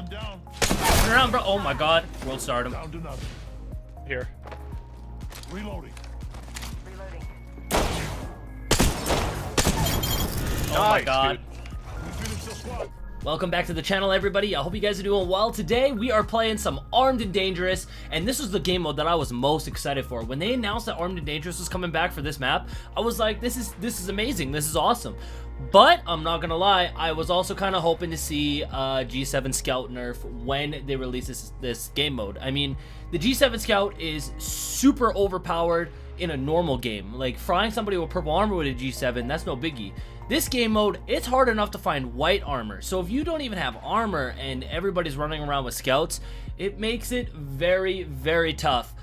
One down. Turn around, bro. Oh my god. World stardom. Down to nothing. Here. Reloading. Reloading. Oh my god. Dude. Welcome back to the channel, everybody. I hope you guys are doing well. Today, we are playing some Armed and Dangerous, and this was the game mode that I was most excited for. When they announced that Armed and Dangerous was coming back for this map, I was like, this is amazing. This is awesome. But, I'm not gonna lie, I was also kind of hoping to see G7 Scout nerf when they release this game mode. I mean, the G7 Scout is super overpowered in a normal game. Like, frying somebody with purple armor with a G7, that's no biggie. This game mode, it's hard enough to find white armor, so if you don't even have armor and everybody's running around with scouts, it makes it very, very tough.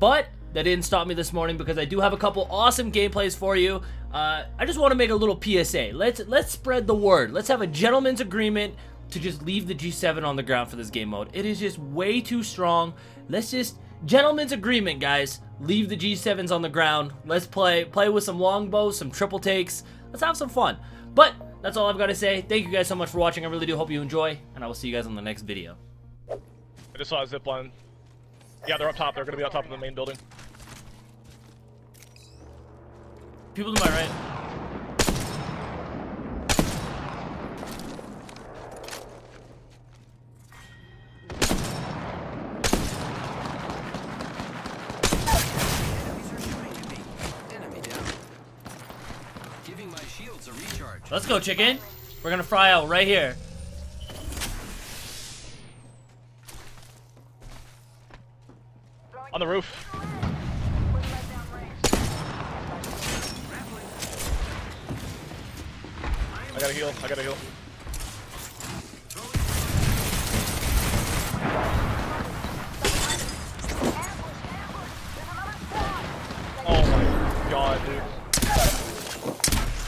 But that didn't stop me this morning, because I do have a couple awesome gameplays for you. I just want to make a little PSA. Let's spread the word. Let's have a gentleman's agreement to just leave the G7 on the ground for this game mode. It is just way too strong. Let's just, gentleman's agreement, guys. Leave the G7s on the ground. Let's play with some longbows, some triple takes. Let's have some fun. But that's all I've got to say. Thank you guys so much for watching. I really do hope you enjoy, and I will see you guys on the next video. I just saw a zipline. Yeah, they're up top. They're going to be up top of the main building. People to my right. Let's go, chicken. We're gonna fry out right here. On the roof. I gotta heal. I gotta heal. Oh my god, dude.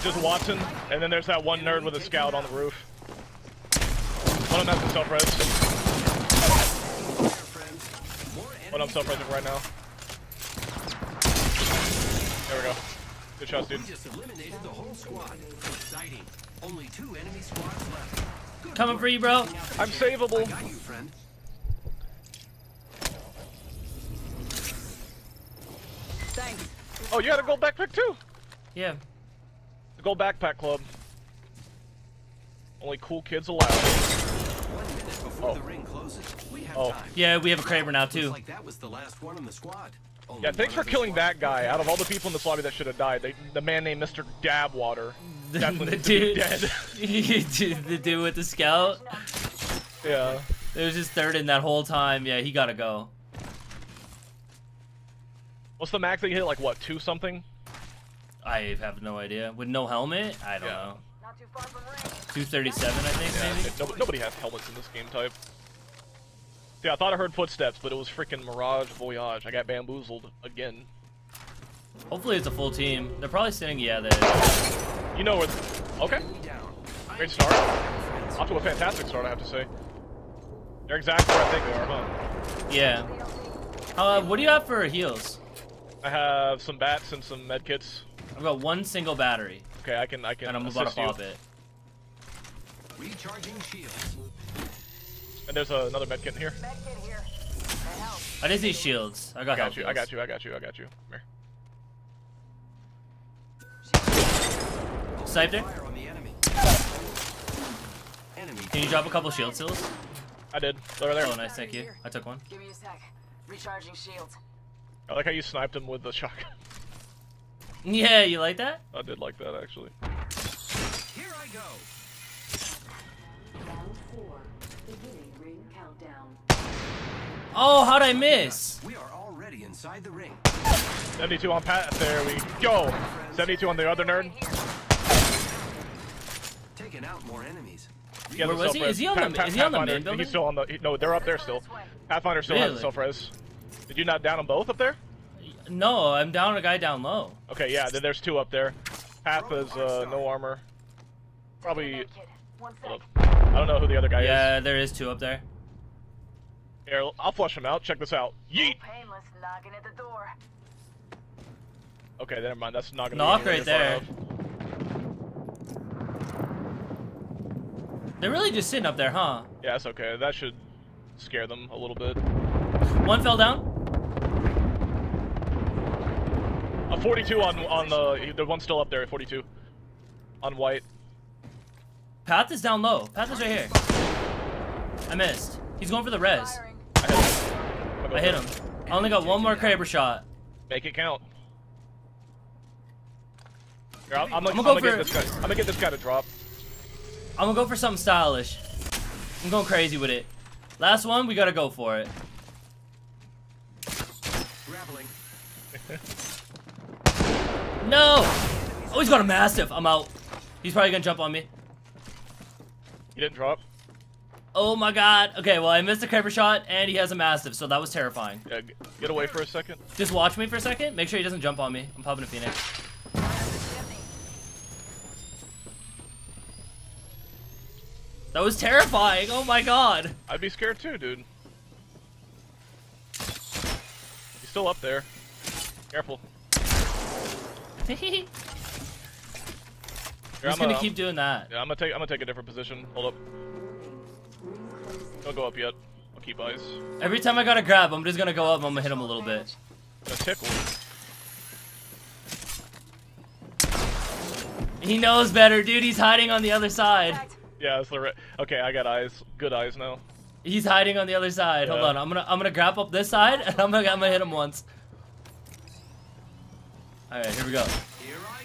Just Watson, and then there's that one nerd with a scout on the roof. One of them has to self-res. One of them self-resing right now. There we go. Good shots, dude. Just eliminated the whole squad. Exciting. Only two enemy squads left. Good Coming work. For you, bro. I'm savable. I got you, friend. Thanks. Oh, you had a gold backpack too? Yeah. The gold backpack club. Only cool kids allowed. 1 minute before the ring closes, we have time. Yeah, we have a Kraber now too. Like that was the last one on the squad. Yeah, thanks for killing that guy. Out of all the people in this lobby that should have died, the man named Mr. Dabwater definitely dead. The dude with the scout? Yeah. It was just third in that whole time. Yeah, he gotta go. What's the max that you hit? Like, what, 2-something? I have no idea. With no helmet? I don't know. Not too far from range. 237, I think, maybe? Nobody has helmets in this game type. Yeah, I thought I heard footsteps, but it was freaking Mirage Voyage. I got bamboozled again. Hopefully it's a full team. They're probably sitting, yeah, they You know where... Okay. Great start. Off to a fantastic start, I have to say. They're exactly where I think they are, huh? Yeah. What do you have for heals? I have some bats and some medkits. I've got one single battery. Okay, I can and I'm about to pop it. Recharging shields. And there's another medkit in here. I just need shields. I got help. I got you. Come here. Sniped it. Can you drop a couple shield seals? I did. They're there. Oh, nice. Thank you. I took one. Give me a sec. Recharging shields. I like how you sniped him with the shotgun. Yeah, you like that? I did like that, actually. Here I go. Oh, how'd I miss? We are already inside the ring. 72 on Pat. There we go. 72 on the other nerd. Taking out more enemies. Where was he? Is he on the main building? He's still on the. No, they're up there still. Pathfinder still has self-res. Did you not down them both up there? No, I'm down a guy down low. Okay, yeah. Then there's two up there. Path is no armor. Probably. Hold up. I don't know who the other guy is. Yeah, there is two up there. Here, I'll flush him out. Check this out. Yeet! Okay, never mind. That's not gonna knock right there. They're really just sitting up there, huh? Yeah, that's okay. That should scare them a little bit. One fell down. A 42 on the one still up there. 42 on white. Path is down low. Path is right here. I missed. He's going for the res. I hit him. I only got one more Kraber shot. Make it count. Here, I'm gonna get this guy to drop. I'm gonna go for something stylish. I'm going crazy with it. Last one, we gotta go for it. Grappling. No! Oh, he's got a Mastiff. I'm out. He's probably gonna jump on me. He didn't drop. Oh my god. Okay, well I missed a Kraber shot and he has a Mastiff, so that was terrifying. Yeah, get away for a second. Just watch me for a second. Make sure he doesn't jump on me. I'm popping a Phoenix. That was terrifying. Oh my god. I'd be scared too, dude. He's still up there. Careful. I'm just gonna keep doing that. Yeah, I'm gonna take a different position. Hold up. Don't go up yet. I'll keep eyes. Every time I gotta grab, I'm just gonna go up and I'm gonna hit him a little bit. Tickle. He knows better, dude. He's hiding on the other side. Yeah, that's the right. Okay, I got eyes. Good eyes now. He's hiding on the other side. Yeah. Hold on. I'm gonna grab up this side and I'm gonna hit him once. All right, here we go. Here I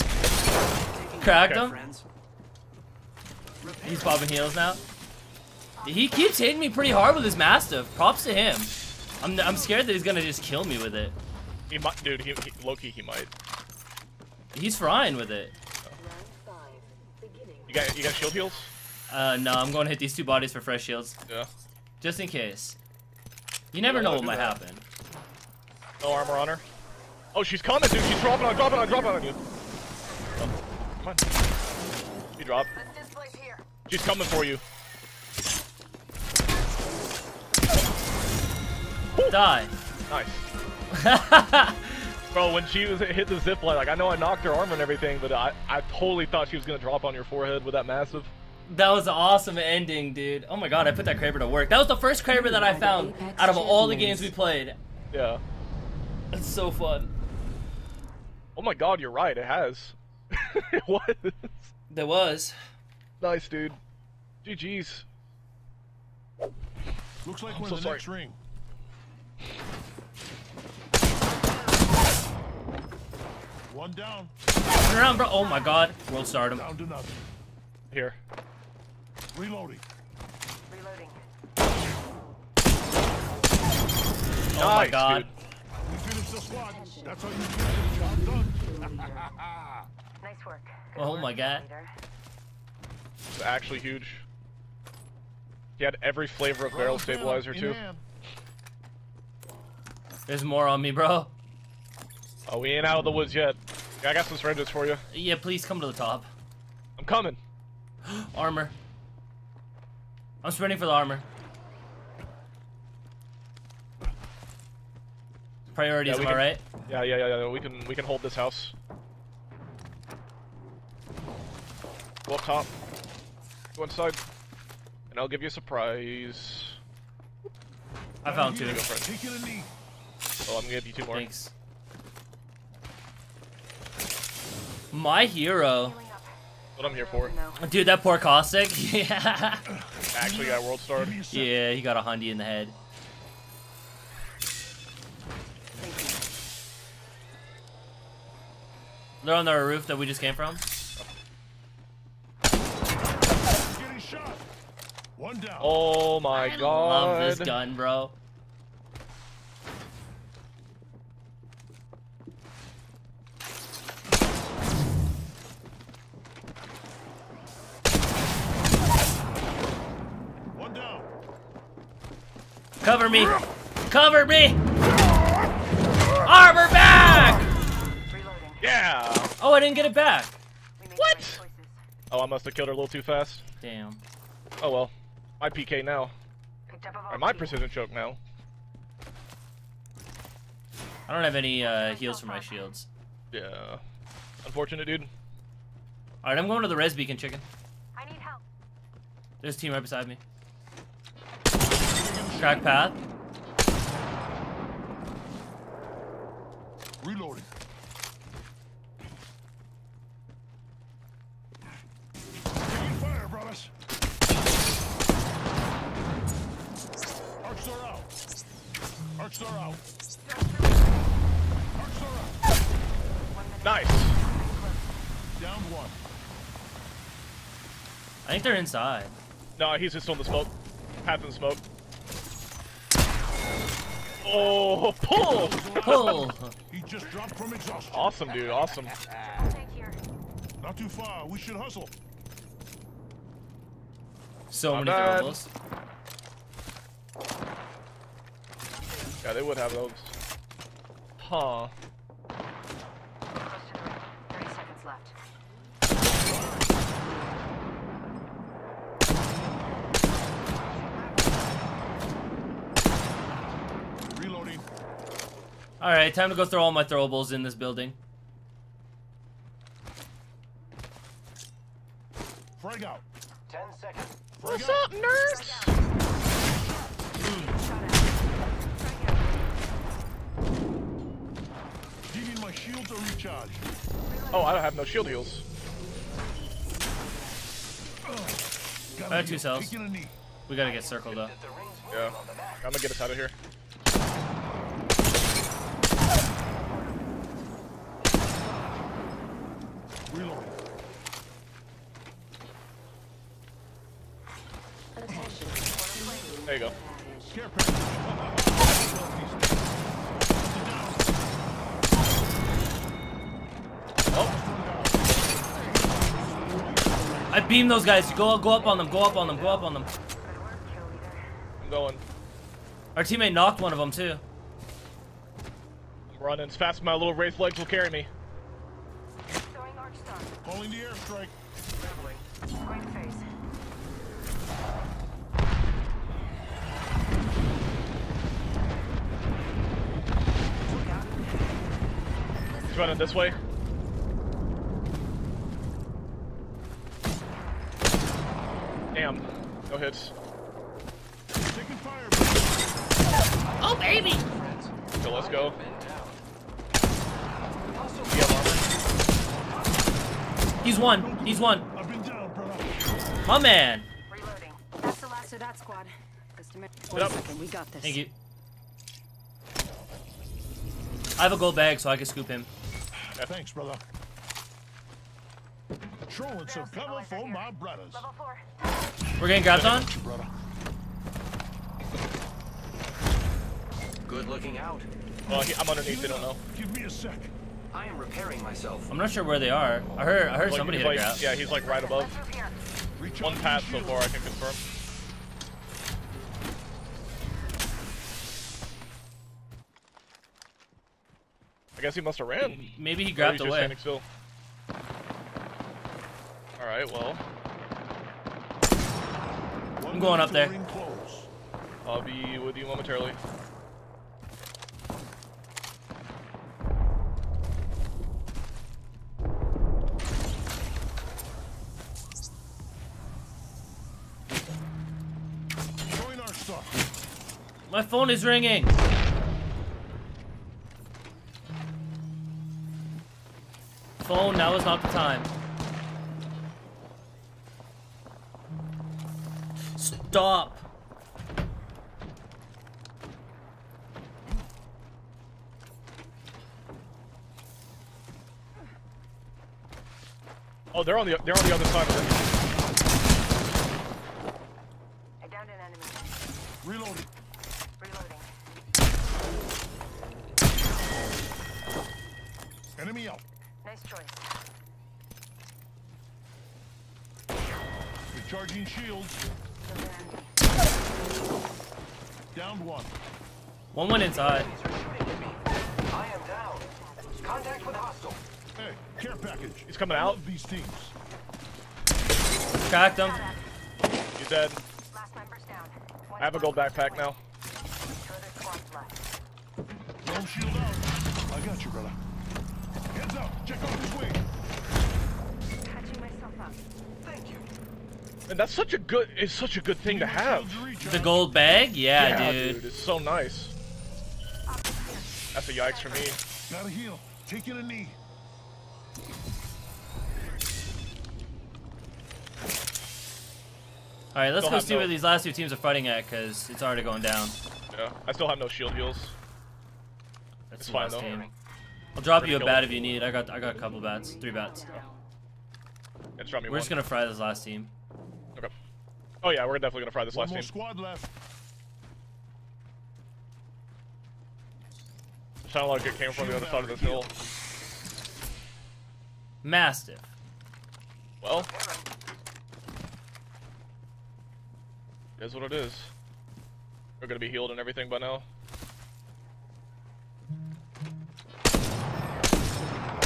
go. Cracked him. He's popping heals now. He keeps hitting me pretty hard with his Mastiff. Props to him. I'm scared that he's gonna just kill me with it. He might, dude. Low-key, he might. He's frying with it. You got shield heals? No, I'm gonna hit these two bodies for fresh shields. Yeah. Just in case. You never know what might happen. No armor on her. Oh, she's coming, dude. She's dropping on you. Oh, come on. You drop. She's coming for you. Die. Nice. Bro, when she hit the zip line, like, I know I knocked her armor and everything, but I totally thought she was going to drop on your forehead with that Mastiff. That was an awesome ending, dude. Oh my god, I put that Kraber to work. That was the first Kraber that I found out of all the games we played. Yeah. That's so fun. Oh my god, you're right. It has. It was. There was. Nice, dude. GG's. Looks like we're in the next ring. One down. Turn around, bro. Oh my god. World stardom. Down to nothing. Here. Reloading. Oh my god. We finished the squad. That's how you get the job done. Nice work. Oh my god. It's actually huge. He had every flavor of barrel stabilizer too. There's more on me, bro. Oh, we ain't out of the woods yet. Yeah, I got some syringes for you. Yeah, please come to the top. I'm coming. Armor. I'm sprinting for the armor. Priorities, am I right? Yeah. We can hold this house. Go up top. Go inside. And I'll give you a surprise. I found two. Oh, I'm gonna give you two more. Thanks. My hero. What I'm here for. Dude, that poor Caustic. Yeah. Actually got world starred. Yeah, he got a hundy in the head. They're on the roof that we just came from. Getting shot. One down. Oh my god. I love this gun, bro. Cover me! Cover me! Armor back! Yeah! Oh, I didn't get it back. What? Oh, I must have killed her a little too fast. Damn. Oh well. My PK now. Or my precision choke now. I don't have any heals for my shields. Yeah. Unfortunate, dude. Alright, I'm going to the res beacon, chicken. I need There's a team right beside me. Crack path. Reloading. Taking fire, brothers. Archstar out. Archstar out. Archstar out. Nice. Down one. I think they're inside. No, he's just on the smoke. Path and smoke. Oh, pull! Pull! He just dropped from exhaustion. Awesome, dude. Awesome. Not too far. We should hustle. So many throwables. Yeah, they would have those. Huh. 30 seconds left. All right, time to go throw all my throwables in this building. Frag out. 10 seconds. What's up, nerds? Giving my shield to recharge. Oh, I don't have no shield heals. I have 2 cells. We gotta get circled though. Yeah, I'm gonna get us out of here. There you go. Oh. I beam those guys. Go up on them. Go up on them. Go up on them. I'm going. Our teammate knocked one of them too. I'm running as fast as my little Wraith legs will carry me. Calling the airstrike. Going phase. He's running this way. Damn. No hits. Taking fire. Oh, baby! So let's go. He's one. He's one. I've been down, bro. My man. Reloading. That's the last of that squad. Just a minute. One second. We got this. Thank you. I have a gold bag, so I can scoop him. Yeah, thanks, brother. Trolling some cover for my brothers. Level 4. We're getting grabs on. Good looking out. Oh, I'm underneath. They don't know. Give me a sec. I am repairing myself. I'm not sure where they are. I heard like, somebody hit a grab. Yeah, he's like right above. One pass so far, I can confirm. I guess he must have ran. Maybe he grabbed away. Standing still. All right, well. I'm going up there. I'll be with you momentarily. My phone is ringing. Phone, now is not the time. Stop. Oh, they're on the other side of it. I downed an enemy. Reloading. Enemy out. Nice choice. Recharging shields. Down one. One went inside. I am down. Contact with hostile. Hey, care package. He's coming out. These teams. Cracked him. He's dead. Last man first down. I have a gold backpack now. Don't shield out. I got you, brother. Heads up! Check out this way! Catching myself up. Thank you. And that's such a good, it's such a good thing to have. The gold bag? Yeah, dude. It's so nice. That's a yikes for me. Gotta heal. Taking a knee. Alright, let's go see where these last two teams are fighting at, because it's already going down. Yeah, I still have no shield heals. That's fine though. I'll drop you a bat if you need. I got a couple bats. 3 bats. Yeah, drop me one. We're just gonna fry this last team. Okay. Oh yeah, we're definitely gonna fry this last team. One more squad left. Sounded like it came from the other side of this hill. Mastiff. Well, it is what it is. We're gonna be healed and everything by now.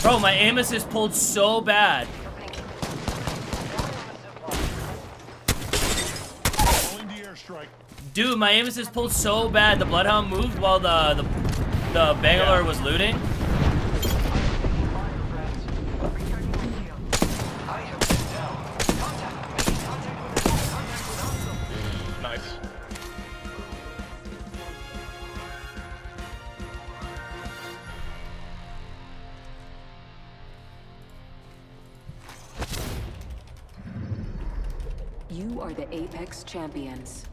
Bro, my aim assist pulled so bad. Dude, my aim assist pulled so bad. The Bloodhound moved while the Bangalore was looting. Champions.